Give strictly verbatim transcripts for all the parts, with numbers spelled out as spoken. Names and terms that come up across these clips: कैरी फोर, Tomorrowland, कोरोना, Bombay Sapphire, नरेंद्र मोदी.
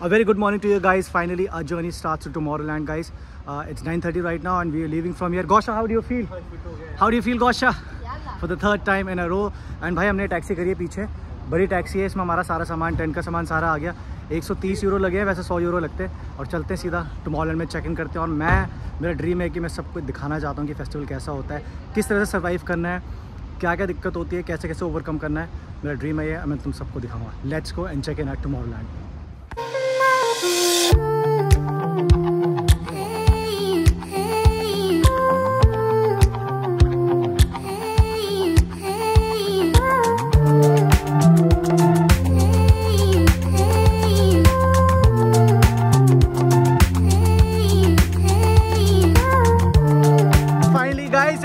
A very good morning to you guys. Finally, our journey starts to Tomorrowland, guys. Uh, it's nine thirty right now, and we are leaving from here. Gausha, how do you feel? How do you feel, Gausha? For the third time in a row. And भाई हमने taxi करी है पीछे, बड़ी taxi है, इसमें हमारा सारा सामान, टेंट का सामान सारा आ गया. एक सौ तीस यूरो लगे हैं, वैसे सौ यूरो लगते हैं. और चलते हैं सीधा टुमॉरलैंड में चेक इन करते हैं. और मैं मेरा ड्रीम है कि मैं सबको दिखाना चाहता हूँ कि फेस्टिवल कैसा होता है, किस तरह से सर्वाइव करना है, क्या क्या दिक्कत होती है, कैसे कैसे ओवरकम करना है. मेरा ड्रीम है ये, मैं तुम सबको दिखाऊँगा. Let's go and check in at Tomorrowland.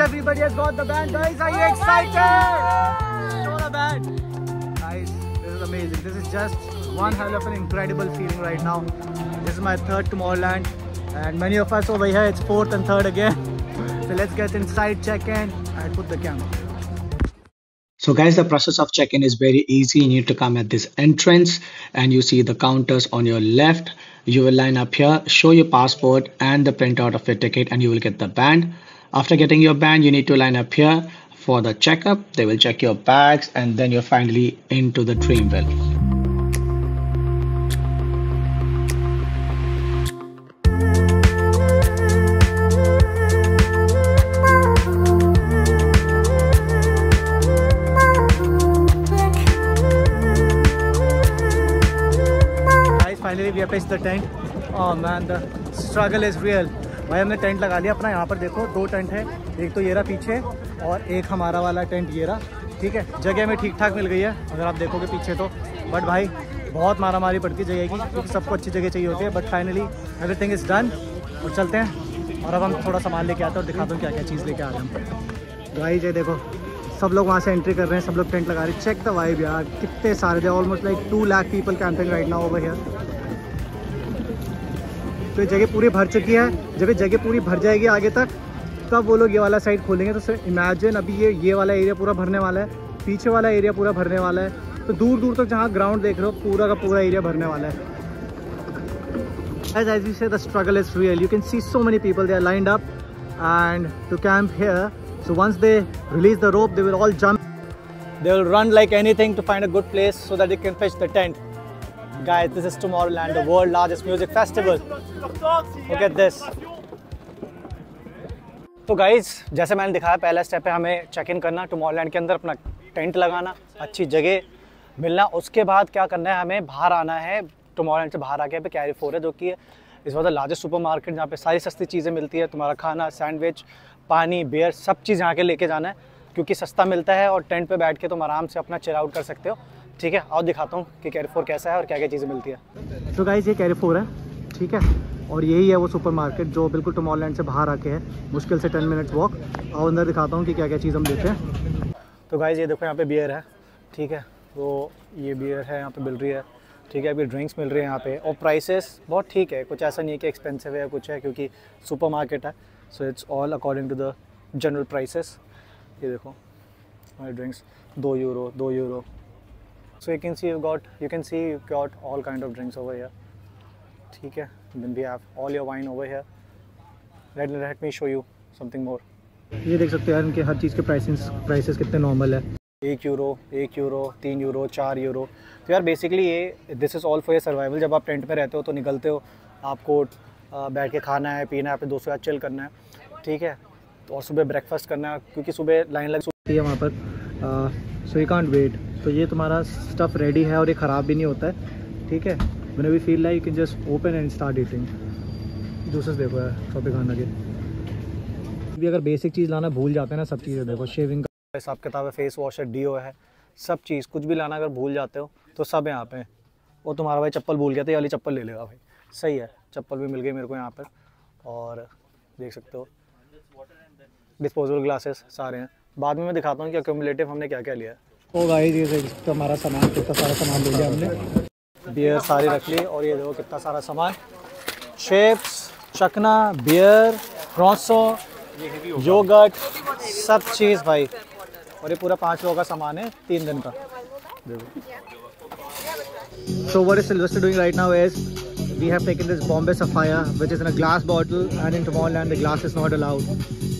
Everybody has got the band, guys. Are you excited? Show the band, guys. This is amazing. This is just one hell of an incredible feeling right now. This is my third Tomorrowland, and many of us over here. It's fourth and third again. So let's get inside, check in, and put the camera. So, guys, the process of check-in is very easy. You need to come at this entrance, and you see the counters on your left. You will line up here, show your passport and the printout of your ticket, and you will get the band. After getting your band, you need to line up here for the checkup. They will check your bags, and then you're finally into the Dreamville. Guys, finally we have reached the tent. Oh man, the struggle is real. भाई हमने tent लगा लिया अपना. यहाँ पर देखो दो tent है, एक तो ये रहा पीछे और एक हमारा वाला टेंट ये रहा. ठीक है, जगह हमें ठीक ठाक मिल गई है अगर आप देखोगे पीछे तो. बट भाई बहुत मारा मारी पड़ती है जगह की, क्योंकि तो सबको अच्छी जगह चाहिए होती है. But finally everything is done और चलते हैं. और अब हम थोड़ा सामान लेके आते हैं और दिखाते हैं क्या क्या चीज़ लेके आ रहे हैं. भाई ये देखो सब लोग वहाँ से एंट्री कर रहे हैं, सब लोग टेंट लगा रहे हैं. चेक द वाइब यार, कितने सारे almost like two lakh people camping right now over here. तो जगह पूरी भर चुकी है. जब ये जगह पूरी भर जाएगी आगे तक, तब वो लोग ये वाला साइड खोलेंगे. तो सर इमेजिन अभी ये ये वाला एरिया पूरा भरने वाला है, पीछे वाला एरिया पूरा भरने वाला है. तो दूर दूर तक तो जहाँ ग्राउंड देख रहे हो, पूरा का पूरा एरिया भरने वाला है. As as we say, the struggle is real. You can see so many people, they are lined up and to camp here. So once they release the rope, they will all jump. They will run like anything to find a good place so that they can fetch the tent. Guys, this is Tomorrowland, the world's largest music festival. Look at this. तो guys जैसे मैंने दिखाया, पहला step है हमें check in करना टुमॉरलैंड के अंदर, अपना टेंट लगाना, अच्छी जगह मिलना. उसके बाद क्या करना है, हमें बाहर आना है. टुमॉरलैंड से बाहर आके यहाँ पे कैरी फोर है, जो कि इस बार लार्जेस्ट सुपर मार्केट, जहाँ पे सारी सस्ती चीज़ें मिलती है. तुम्हारा खाना, सैंडविच, पानी, बियर, सब चीज़ यहाँ के लेके जाना है, क्योंकि सस्ता मिलता है. और टेंट पर बैठ के तुम आराम से अपना चिल आउट कर सकते हो. ठीक है, और दिखाता हूँ कि कैरी फोर कैसा है और क्या क्या चीज़ें मिलती है. तो गाइज़ ये कैरी फोर है, ठीक है, और यही है वो सुपरमार्केट जो बिल्कुल टुमॉरलैंड से बाहर आके है. मुश्किल से टेन मिनट वॉक. और अंदर दिखाता हूँ कि क्या क्या चीज़ हम देते हैं. तो गाइज़ ये देखो यहाँ पे बियर है, ठीक है, तो ये बियर है यहाँ पे मिल रही है. ठीक है, अभी ड्रिंक्स मिल रही है यहाँ पे, और प्राइसेस बहुत ठीक है. कुछ ऐसा नहीं है कि एक्सपेंसिव है या कुछ है, क्योंकि सुपर मार्केट है. So it's all according to the general prices. ये देखो ड्रिंक्स दो यूरो दो euro. So you can see you've got you can see you've got all kind of drinks over here. ठीक है, then we have all your wine over here. Let let me show you something more. ये देख सकते हो यार, इनके हर चीज़ के prices prices कितने नॉर्मल है. एक यूरो, एक यूरो, तीन यूरो, चार यूरो. तो यार बेसिकली ये this is all for your survival. जब आप टेंट में रहते हो तो निकलते हो, आपको बैठ के खाना है, पीना है, अपने दोस्तों के साथ चिल करना है, ठीक है, और सुबह ब्रेकफास्ट करना है, क्योंकि सुबह लाइन लग सकती है वहाँ पर. So you can't wait. तो ये तुम्हारा स्टफ़ रेडी है और ये ख़राब भी नहीं होता है, ठीक है. मैंने भी feel like you can just open and start eating. Juices देखो यार, सब खाना के भी अगर बेसिक चीज़ लाना भूल जाते हैं ना, सब चीज़ें देखो, शेविंग का हिसाब किताब है, फेस वॉश है, डीओ है, सब चीज़ कुछ भी लाना अगर भूल जाते हो तो सब यहाँ पे. वो तुम्हारा भाई चप्पल भूल गया था, ये वाली चप्पल ले लेगा भाई. सही है, चप्पल भी मिल गई मेरे को यहाँ पर. और देख सकते हो डिस्पोजेबल ग्लासेस सारे हैं. बाद में मैं दिखाता हूँ कि अक्यूमुलेटिव हमने क्या क्या लिया है. ओ गाइस ये देखो हमारा सामान, कितना सारा सामान ले लिया हमने. बियर सारी रख ली, और ये देखो कितना सारा सामान, चिप्स, चकना, बियर, क्रॉसो, योगर्ट, सब चीज़ भाई. और ये पूरा पाँच लोगों का सामान है तीन दिन का. देखो So what is Sylvester doing right now is we have taken this Bombay Sapphire, which is in a glass bottle, and in Tomorrowland the glass is not allowed.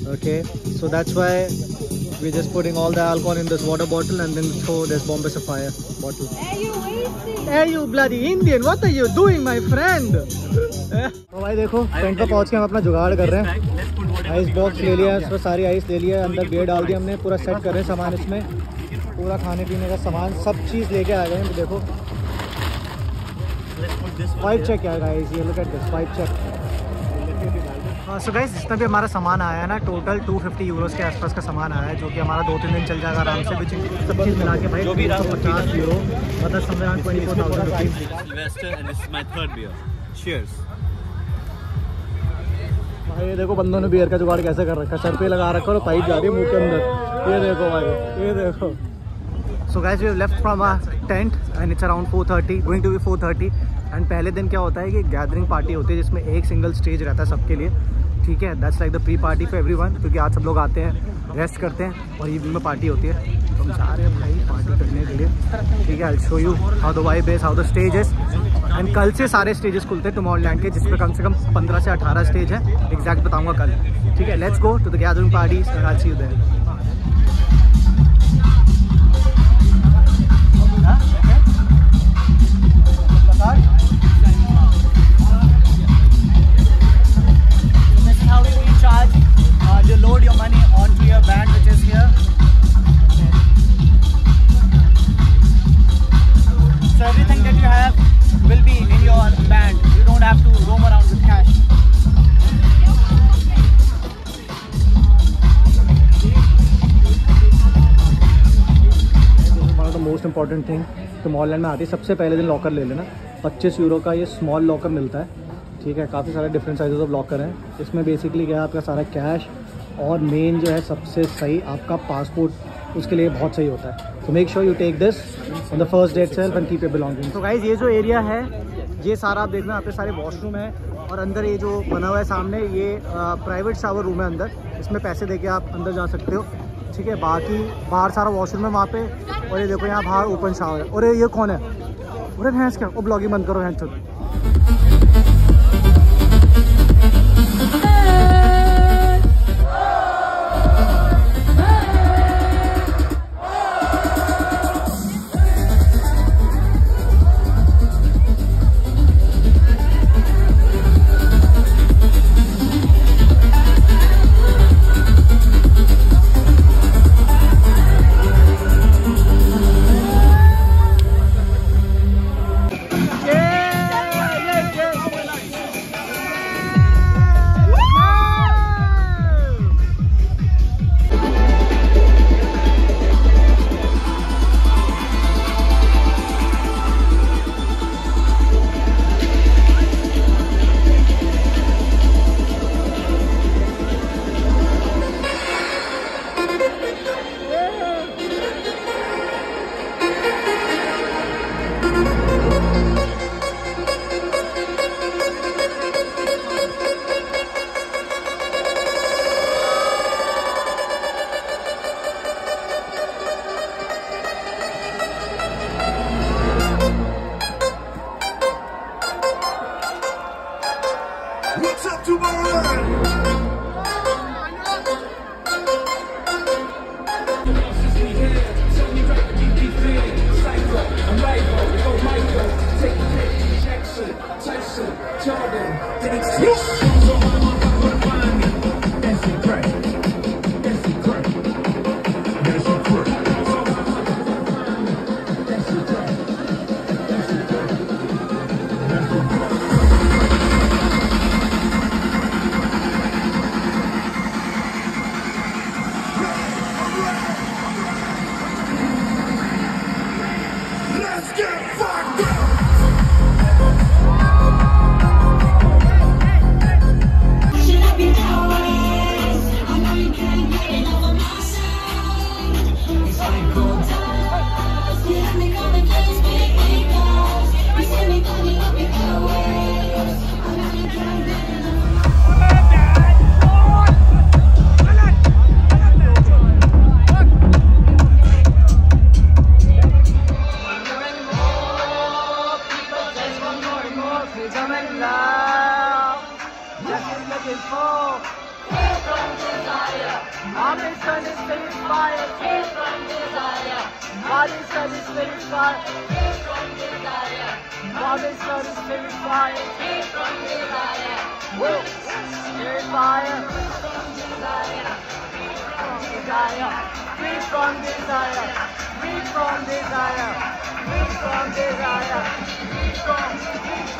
Okay, so that's why we're just putting all the alcohol in this water bottle and then throw this Bombay Sapphire bottle. Hey, you wasting! Hey, you bloody Indian! What are you doing, my friend? तो भाई देखो tent पर पहुँच के हम अपना जुगाड़ कर रहे हैं। आइस बॉक्स ले लिया, उसमें सारी आइस ले लिया, अंदर बियर डाल दिया हमने, पूरा सेट कर रहे हैं सामान, इसमें पूरा खाने पीने का सामान सब चीज़ लेके आ गए हैं। देखो वाइप चेक क्या गाइस, ये look at this vibe check. So guys जितना भी हमारा सामान आया है ना, टोटल दो सौ पचास यूरोस के आसपास का सामान आया है, जो कि हमारा दो तीन दिन चल जाएगा आराम से, विच सब चीज़ मिला के भाई दो सौ पचास यूरो, मतलब समझ रहा ट्वेंटी फोर थाउजेंड। ये देखो बंदों ने बियर का जुगाड़ कैसे कर रखा, सर पे लगा रखा और पाइप जा रही है मुँह के अंदर। ये देखो भाई, ये देखो। So guys we have left from our tent and it's around four thirty, going to be four thirty. And पहले दिन क्या होता है कि गैदरिंग पार्टी होती है, जिसमें एक सिंगल स्टेज रहता है सबके लिए, ठीक है। That's like the pre party for everyone, क्योंकि आज सब लोग आते हैं, रेस्ट करते हैं और इवनिंग में पार्टी होती है। तो हम जा रहे हैं भाई पार्टी करने के लिए, ठीक है। I will show you how the vibe is, how the stage is. And कल से सारे स्टेजेस खुलते हैं टुमॉरलैंड के, जिसमें कम से कम पंद्रह से अठारह स्टेज है, एग्जैक्ट बताऊंगा कल, ठीक है। Let's go to the gathering party, I see you there. Most important thing Tomorrowland में आती है सबसे पहले दिन लॉकर ले लेना। पच्चीस यूरो का ये स्मॉल लॉकर मिलता है, ठीक है। काफ़ी सारे डिफरेंट साइजेस ऑफ लॉकर हैं। इसमें बेसिकली क्या है, आपका सारा कैश और मेन जो है सबसे सही आपका पासपोर्ट, उसके लिए बहुत सही होता है। तो make sure you take this on the first day itself and keep your belongings. तो गाइज ये जो एरिया है, ये सारा आप देख रहे हैं, आपके सारे वॉशरूम है, और अंदर ये जो बना हुआ है सामने, ये प्राइवेट शावर रूम है अंदर, इसमें पैसे दे के आप अंदर जा सकते हो, ठीक है। बाकी बाहर सारा वॉशरूम है वहाँ पे, और ये देखो यहाँ बाहर ओपन शावर है। और ये कौन है, अरे भैंस क्या, वो ब्लॉगिंग बंद करो भैंस Get fucked up! is a man now. Just is looking for free from desire. Our mission is to inspire free from desire. Our mission is to inspire free from desire. Our mission is to inspire free from desire. Will inspire free from desire. Free from desire. Free from desire. Free from desire. Free from desire. Free from desire.